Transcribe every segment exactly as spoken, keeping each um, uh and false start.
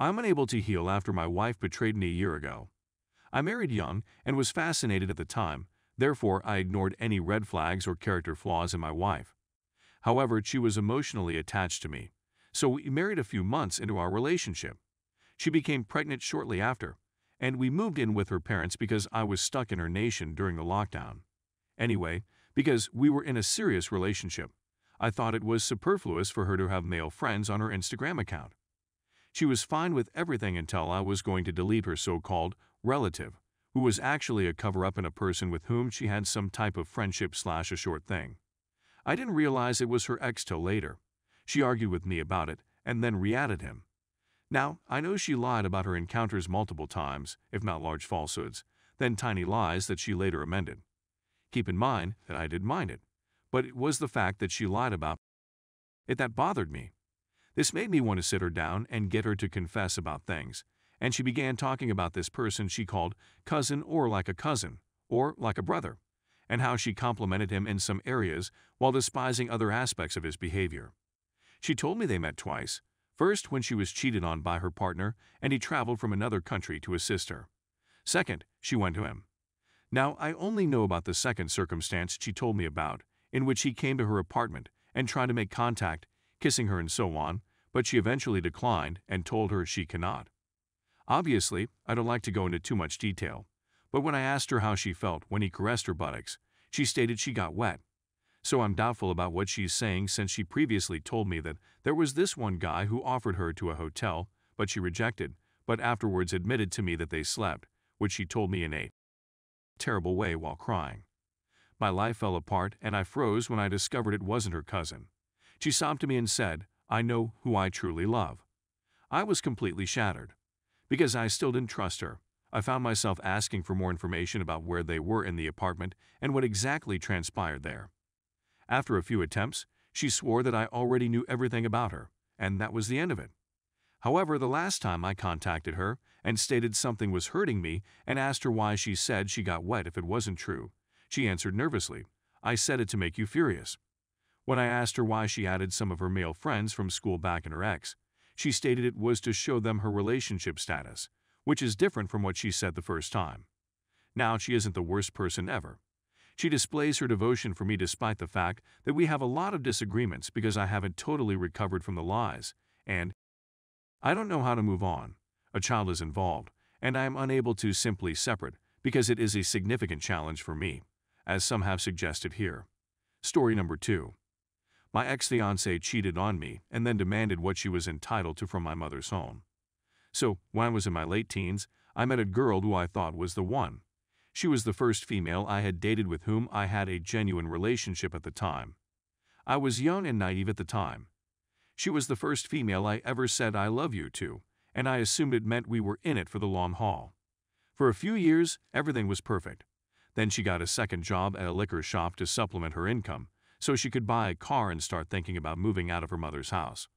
I'm unable to heal after my wife betrayed me a year ago. I married young and was fascinated at the time, therefore I ignored any red flags or character flaws in my wife. However, she was emotionally attached to me, so we married a few months into our relationship. She became pregnant shortly after, and we moved in with her parents because I was stuck in her nation during the lockdown. Anyway, because we were in a serious relationship, I thought it was superfluous for her to have male friends on her Instagram account. She was fine with everything until I was going to delete her so-called relative, who was actually a cover-up and a person with whom she had some type of friendship slash a short thing. I didn't realize it was her ex till later. She argued with me about it and then re-added him. Now, I know she lied about her encounters multiple times, if not large falsehoods, then tiny lies that she later amended. Keep in mind that I didn't mind it, but it was the fact that she lied about it that bothered me. This made me want to sit her down and get her to confess about things, and she began talking about this person she called cousin or like a cousin, or like a brother, and how she complimented him in some areas while despising other aspects of his behavior. She told me they met twice, first when she was cheated on by her partner and he traveled from another country to assist her. Second, she went to him. Now, I only know about the second circumstance she told me about, in which he came to her apartment and tried to make contact, kissing her and so on, but she eventually declined and told her she cannot. Obviously, I don't like to go into too much detail, but when I asked her how she felt when he caressed her buttocks, she stated she got wet. So I'm doubtful about what she's saying since she previously told me that there was this one guy who offered her to a hotel, but she rejected, but afterwards admitted to me that they slept, which she told me in a terrible way while crying. My life fell apart and I froze when I discovered it wasn't her cousin. She sobbed to me and said, "I know who I truly love." I was completely shattered. Because I still didn't trust her, I found myself asking for more information about where they were in the apartment and what exactly transpired there. After a few attempts, she swore that I already knew everything about her, and that was the end of it. However, the last time I contacted her and stated something was hurting me and asked her why she said she got wet if it wasn't true, she answered nervously, "I said it to make you furious." When I asked her why she added some of her male friends from school back in her ex, she stated it was to show them her relationship status, which is different from what she said the first time. Now she isn't the worst person ever. She displays her devotion for me despite the fact that we have a lot of disagreements because I haven't totally recovered from the lies, and I don't know how to move on. A child is involved, and I am unable to simply separate because it is a significant challenge for me, as some have suggested here. Story number two. My ex-fiancée cheated on me and then demanded what she was entitled to from my mother's home. So, when I was in my late teens, I met a girl who I thought was the one. She was the first female I had dated with whom I had a genuine relationship at the time. I was young and naive at the time. She was the first female I ever said I love you to, and I assumed it meant we were in it for the long haul. For a few years, everything was perfect. Then she got a second job at a liquor shop to supplement her income, so she could buy a car and start thinking about moving out of her mother's house.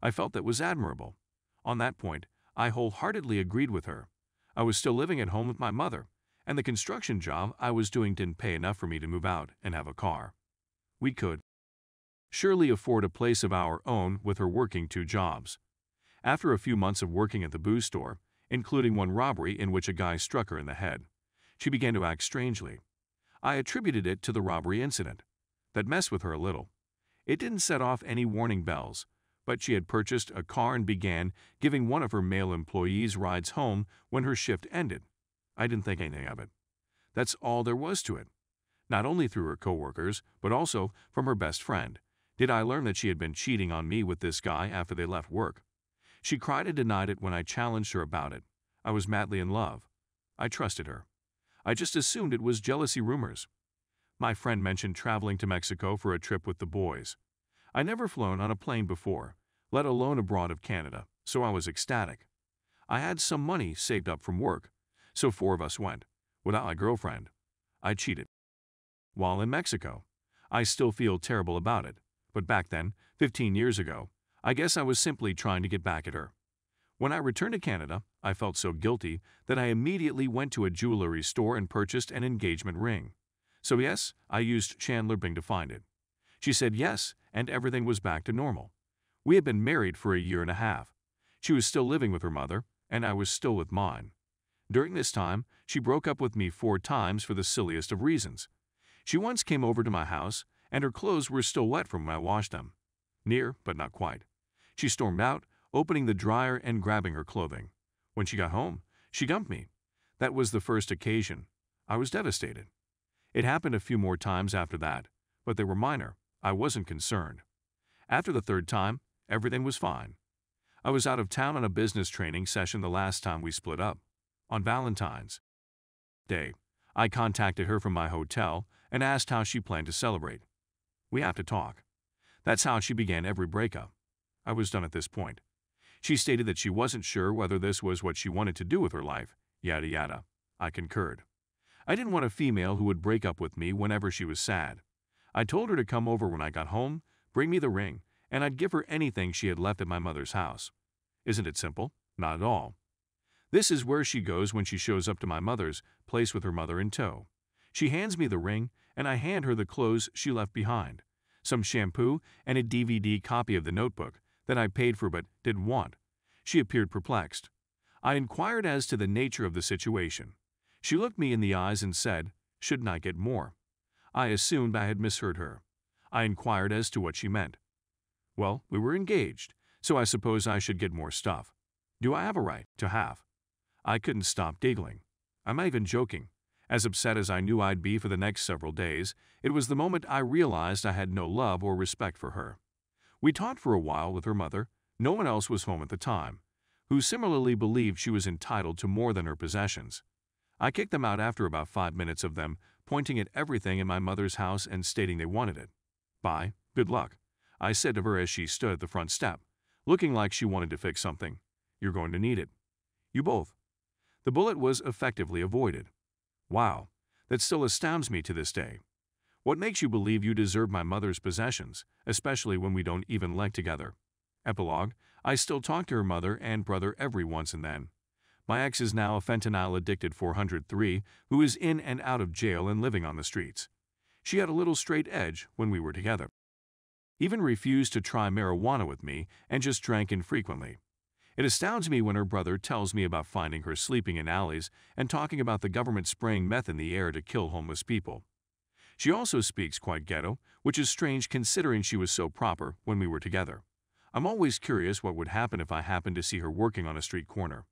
I felt that was admirable. On that point, I wholeheartedly agreed with her. I was still living at home with my mother, and the construction job I was doing didn't pay enough for me to move out and have a car. We could surely afford a place of our own with her working two jobs. After a few months of working at the booze store, including one robbery in which a guy struck her in the head, she began to act strangely. I attributed it to the robbery incident. That messed with her a little. It didn't set off any warning bells, but she had purchased a car and began giving one of her male employees rides home when her shift ended. I didn't think anything of it. That's all there was to it. Not only through her coworkers, but also from her best friend, did I learn that she had been cheating on me with this guy after they left work. She cried and denied it when I challenged her about it. I was madly in love. I trusted her. I just assumed it was jealousy rumors. My friend mentioned traveling to Mexico for a trip with the boys. I never flown on a plane before, let alone abroad of Canada, so I was ecstatic. I had some money saved up from work, so four of us went, without my girlfriend. I cheated while in Mexico. I still feel terrible about it, but back then, fifteen years ago, I guess I was simply trying to get back at her. When I returned to Canada, I felt so guilty that I immediately went to a jewelry store and purchased an engagement ring. So yes, I used Chandler Bing to find it. She said yes, and everything was back to normal. We had been married for a year and a half. She was still living with her mother, and I was still with mine. During this time, she broke up with me four times for the silliest of reasons. She once came over to my house, and her clothes were still wet from when I washed them. Near, but not quite. She stormed out, opening the dryer and grabbing her clothing. When she got home, she dumped me. That was the first occasion. I was devastated. It happened a few more times after that, but they were minor. I wasn't concerned. After the third time, everything was fine. I was out of town on a business training session the last time we split up. On Valentine's Day, I contacted her from my hotel and asked how she planned to celebrate. "We have to talk." That's how she began every breakup. I was done at this point. She stated that she wasn't sure whether this was what she wanted to do with her life, yada yada. I concurred. I didn't want a female who would break up with me whenever she was sad. I told her to come over when I got home, bring me the ring, and I'd give her anything she had left at my mother's house. Isn't it simple? Not at all. This is where she goes when she shows up to my mother's place with her mother in tow. She hands me the ring, and I hand her the clothes she left behind, some shampoo and a D V D copy of The Notebook that I paid for but didn't want. She appeared perplexed. I inquired as to the nature of the situation. She looked me in the eyes and said, "Shouldn't I get more?" I assumed I had misheard her. I inquired as to what she meant. "Well, we were engaged, so I suppose I should get more stuff. Do I have a right to have?" I couldn't stop giggling. Am I even joking? As upset as I knew I'd be for the next several days, it was the moment I realized I had no love or respect for her. We talked for a while with her mother, no one else was home at the time, who similarly believed she was entitled to more than her possessions. I kicked them out after about five minutes of them pointing at everything in my mother's house and stating they wanted it. "Bye, good luck," I said to her as she stood at the front step, looking like she wanted to fix something. "You're going to need it. You both." The bullet was effectively avoided. Wow, that still astounds me to this day. What makes you believe you deserve my mother's possessions, especially when we don't even live together? Epilogue, I still talk to her mother and brother every once and then. My ex is now a fentanyl-addicted four hundred three who is in and out of jail and living on the streets. She had a little straight edge when we were together. Even refused to try marijuana with me and just drank infrequently. It astounds me when her brother tells me about finding her sleeping in alleys and talking about the government spraying meth in the air to kill homeless people. She also speaks quite ghetto, which is strange considering she was so proper when we were together. I'm always curious what would happen if I happened to see her working on a street corner.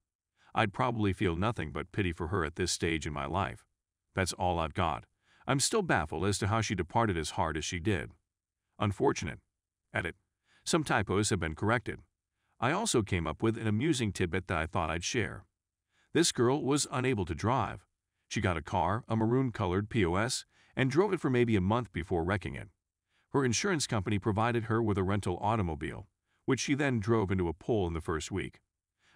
I'd probably feel nothing but pity for her at this stage in my life. That's all I've got. I'm still baffled as to how she departed as hard as she did. Unfortunate. Edit. Some typos have been corrected. I also came up with an amusing tidbit that I thought I'd share. This girl was unable to drive. She got a car, a maroon-colored P O S, and drove it for maybe a month before wrecking it. Her insurance company provided her with a rental automobile, which she then drove into a pole in the first week.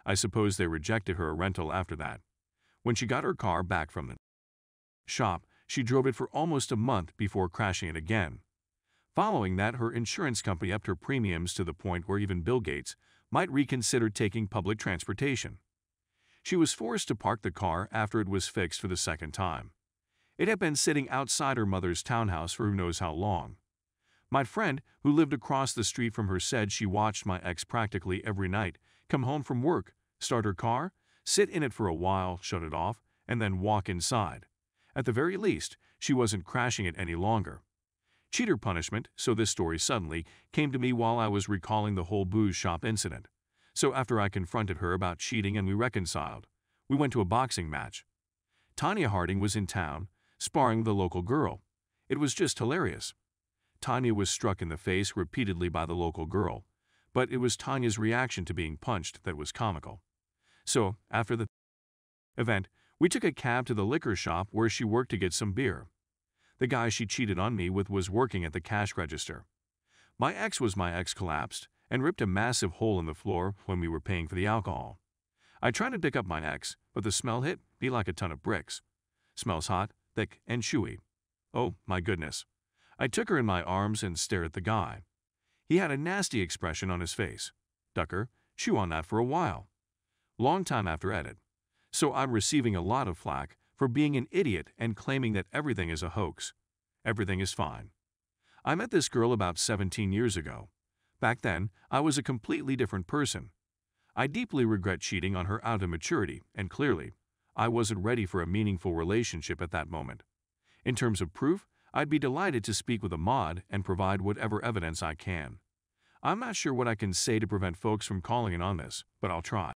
I suppose they rejected her rental after that. When she got her car back from the shop, she drove it for almost a month before crashing it again. Following that, her insurance company upped her premiums to the point where even Bill Gates might reconsider taking public transportation. She was forced to park the car after it was fixed for the second time. It had been sitting outside her mother's townhouse for who knows how long. My friend, who lived across the street from her, said she watched my ex practically every night come home from work, start her car, sit in it for a while, shut it off, and then walk inside. At the very least, she wasn't crashing it any longer. Cheater punishment, so this story suddenly came to me while I was recalling the whole booze shop incident. So after I confronted her about cheating and we reconciled, we went to a boxing match. Tanya Harding was in town, sparring the local girl. It was just hilarious. Tanya was struck in the face repeatedly by the local girl, but it was Tanya's reaction to being punched that was comical. So, after the event, we took a cab to the liquor shop where she worked to get some beer. The guy she cheated on me with was working at the cash register. My ex was my ex collapsed and ripped a massive hole in the floor when we were paying for the alcohol. I tried to pick up my ex, but the smell hit me like a ton of bricks. Smells hot, thick, and chewy. Oh, my goodness. I took her in my arms and stared at the guy. He had a nasty expression on his face. Ducker, chew on that for a while. Long time after edit. So I'm receiving a lot of flack for being an idiot and claiming that everything is a hoax. Everything is fine. I met this girl about seventeen years ago. Back then, I was a completely different person. I deeply regret cheating on her out of maturity, and clearly, I wasn't ready for a meaningful relationship at that moment. In terms of proof, I'd be delighted to speak with Ahmad and provide whatever evidence I can. I'm not sure what I can say to prevent folks from calling in on this, but I'll try.